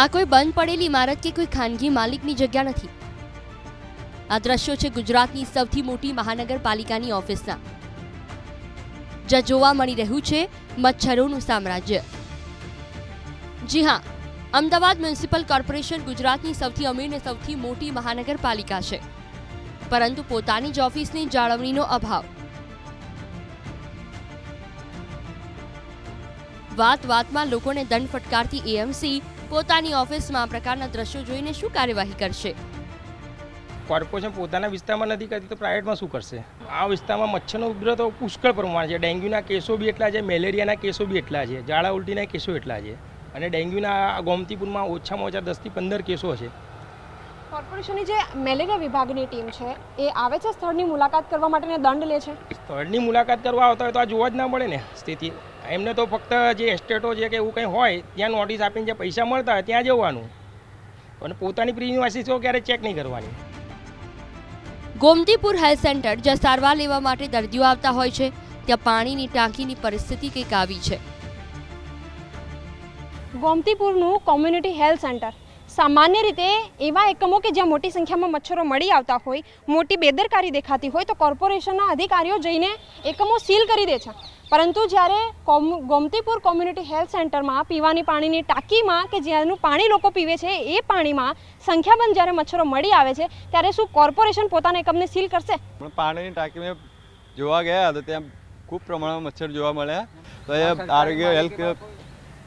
आ कोई बंद पड़ेली इमारत के कोई खानगी मालिकनी जग्या नथी। आ दृश्यो छे गुजरातनी सौथी मोटी महानगरपालिकानी ऑफिसना, ज्यां जोवा मळी रह्युं छे मच्छरोनुं साम्राज्य। जी हाँ, अमदावाद म्युनिसिपल कॉर्पोरेशन गुजरातनी सौथी अमीर ने सौथी मोटी महानगरपालिका छे, परंतु पोतानी ज ऑफिसनी जाळवणीनो अभाव। वात वात में लोगों ने दंड फटकारती एएमसी पोतानी ऑफिस में आ प्रकारना दृश्यों जोईने शुं कार्यवाही करशे? कॉर्पोरेशन पोताना विस्तारमां नथी करती तो प्राइवेटमां शुं करशे? आ विस्तारमां मच्छरनो उपद्रव तो पुष्कळ प्रमाण छे। डेंग्यूना केसों भी एटला छे, मेलेरियाना केसों भी एटला छे, झाड़ा उल्टीना केसों एटला छे अने डेंग्यूना गोमतीपुरमां ओछामां ओछा 10 થી 15 केसों छे। कॉर्पोरेशननी जे मेलेरिया विभागनी टीम छे ए आवे छे, स्थळनी मुलाकात करवा माटे ने दंड ले छे। स्थळनी मुलाकात करवा आवता होय तो आ जोवा ज ना मळे ने स्थिति। एमने तो फक्त जे एस्टेटो जे के एवुं कंई होय त्यां नोटिस आपीने जे पैसा मळता होय त्यां जवानुं अने पोतानी प्रिवाइसीसो क्यारे चेक नहीं करवानी। गोमतीपुर हेल्थ सेंटर ज्यां सारवार लेवा माटे दर्दीओ आवता होय छे त्यां पाणीनी टांकीनी परिस्थिति कंईक आवी छे। गोमतीपुरनुं कम्युनिटी हेल्थ सेंटर सामान्य रीते एवा एकमों के ज्यां मोटी संख्या में मच्छरों मड़ी आवता होय, मोटी बेदरकारी देखाती होय तो कॉर्पोरेशनना अधिकारीओ जईने एकमों सील करी दे छे। परंतु ज्यारे गोमतीपुर कम्युनिटी हेल्थ सेंटर में पीवानी पाणीनी टाकी में के जेनुं पाणी लोको पीवे छे ए पाणी में संख्याबंध ज्यारे मच्छरों मड़ी आवे छे त्यारे शुं कॉर्पोरेशन पोताना एकमने सील करशे? पाणीनी टाकी में जोवा गया तो त्यां खूब प्रमाण में मच्छर जोवा मळ्या तो आरोग्य हेल्थ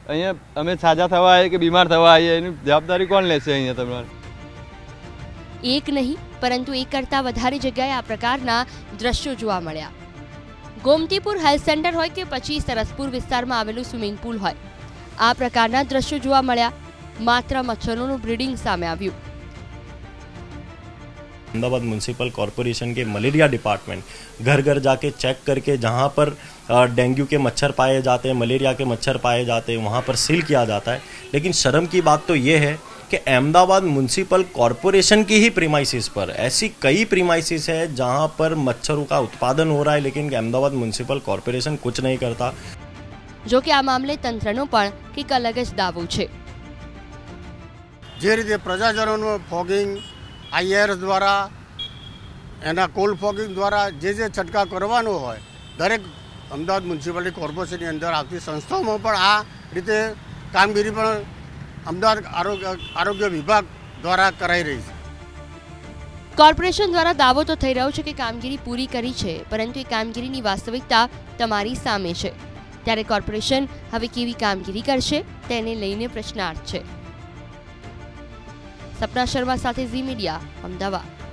अहीं अमे साजा थवा आए के बीमार थवा आए एनी जवाबदारी कोण लेशे? अहीं तमने एक नहीं परंतु एक करता वधारे जग्याए आ प्रकारना दृश्यो जोवा मळ्या। गोमतीपुर हेल्थ सेंटर होय के पछी सरसपुर विस्तारमां आवेलुं स्विमिंग पूल होय, आ प्रकारना दृश्यो जोवा मळ्या। मात्र मच्छरोनुं ब्रीडिंग सामे आव्युं। अहमदाबाद म्युनिसिपल कॉर्पोरेशन के मलेरिया डिपार्टमेंट घर घर जाके चेक करके जहाँ पर डेंगू के मच्छर पाए जाते हैं, मलेरिया के मच्छर पाए जाते हैं, वहाँ पर सील किया जाता है। लेकिन शर्म की बात तो ये है कि अहमदाबाद म्युनिसिपल कॉर्पोरेशन की ही प्रीमाइसिस पर ऐसी कई प्रीमाइसिस है जहाँ पर मच्छरों का उत्पादन हो रहा है, लेकिन अहमदाबाद म्युनिसिपल कॉर्पोरेशन कुछ नहीं करता। जो कि आ मामले तंत्रनो पण एक अलग ज दावो छे। जे रीते प्रजाजनों फॉगिंग आईएस द्वारा एना कोल फॉगिंग द्वारा जे छंटकाव करवानो होय दरेक अमदावाद म्युनिसिपालिटी कॉर्पोरेशननी अंदर आवती संस्थाओमां पण आ रीते कामगीरी पण अमदावाद आरोग्य विभाग द्वारा कराई रही छे। कॉर्पोरेशन द्वारा दावो तो थई रह्यो छे के कामगीरी पूरी करी छे, परंतु ए कामगीरीनी वास्तविकता तमारी सामे छे। त्यारे कॉर्पोरेशन हवे केवी कामगीरी करशे तेने लईने प्रश्नार्थ छे। सपना शर्मा साथे जी मीडिया, अमदावाद।